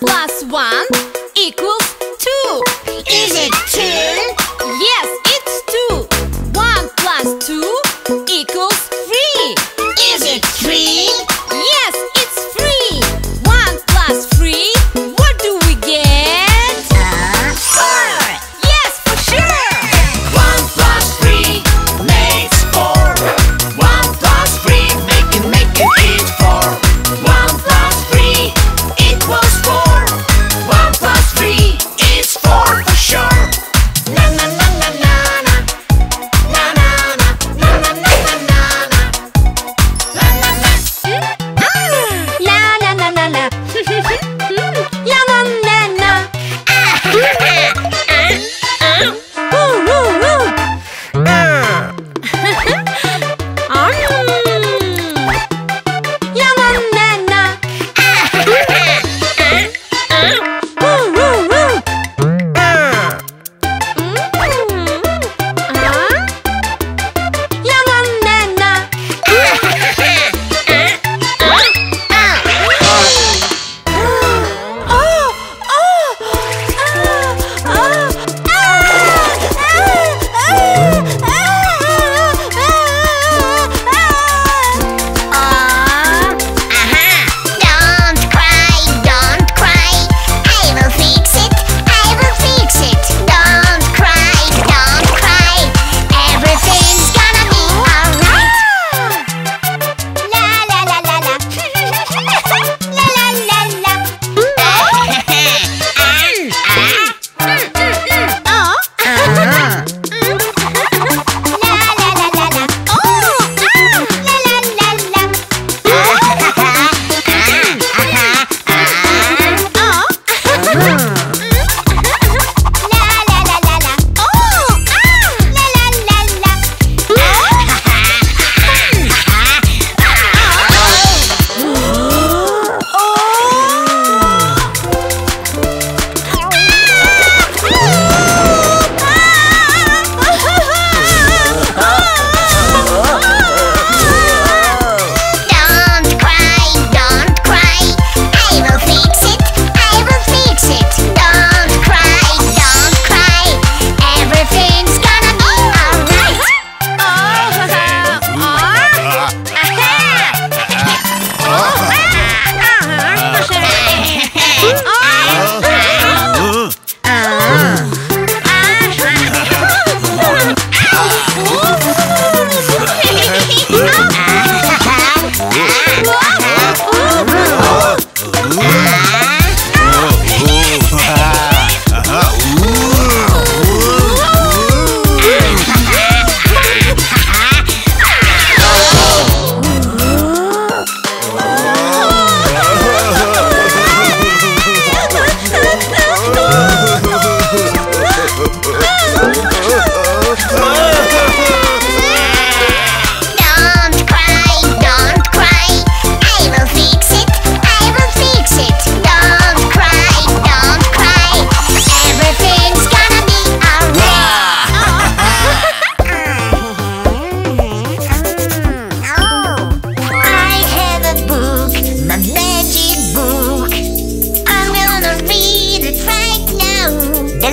One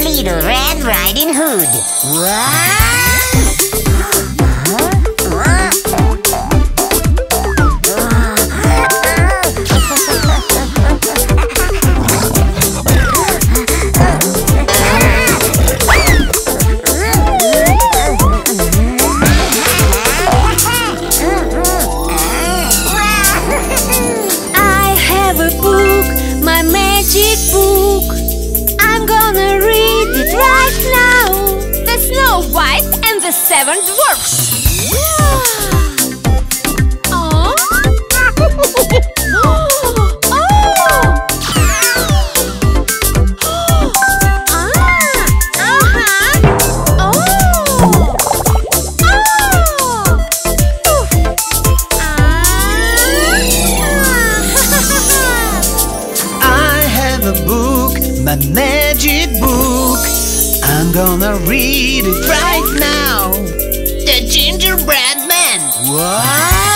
little Red Riding Hood. Seven Dwarfs. Yeah. Oh. Oh. Oh. Oh. Oh. I have a book, my magic book. I'm gonna read it right now. Gingerbread Man. What?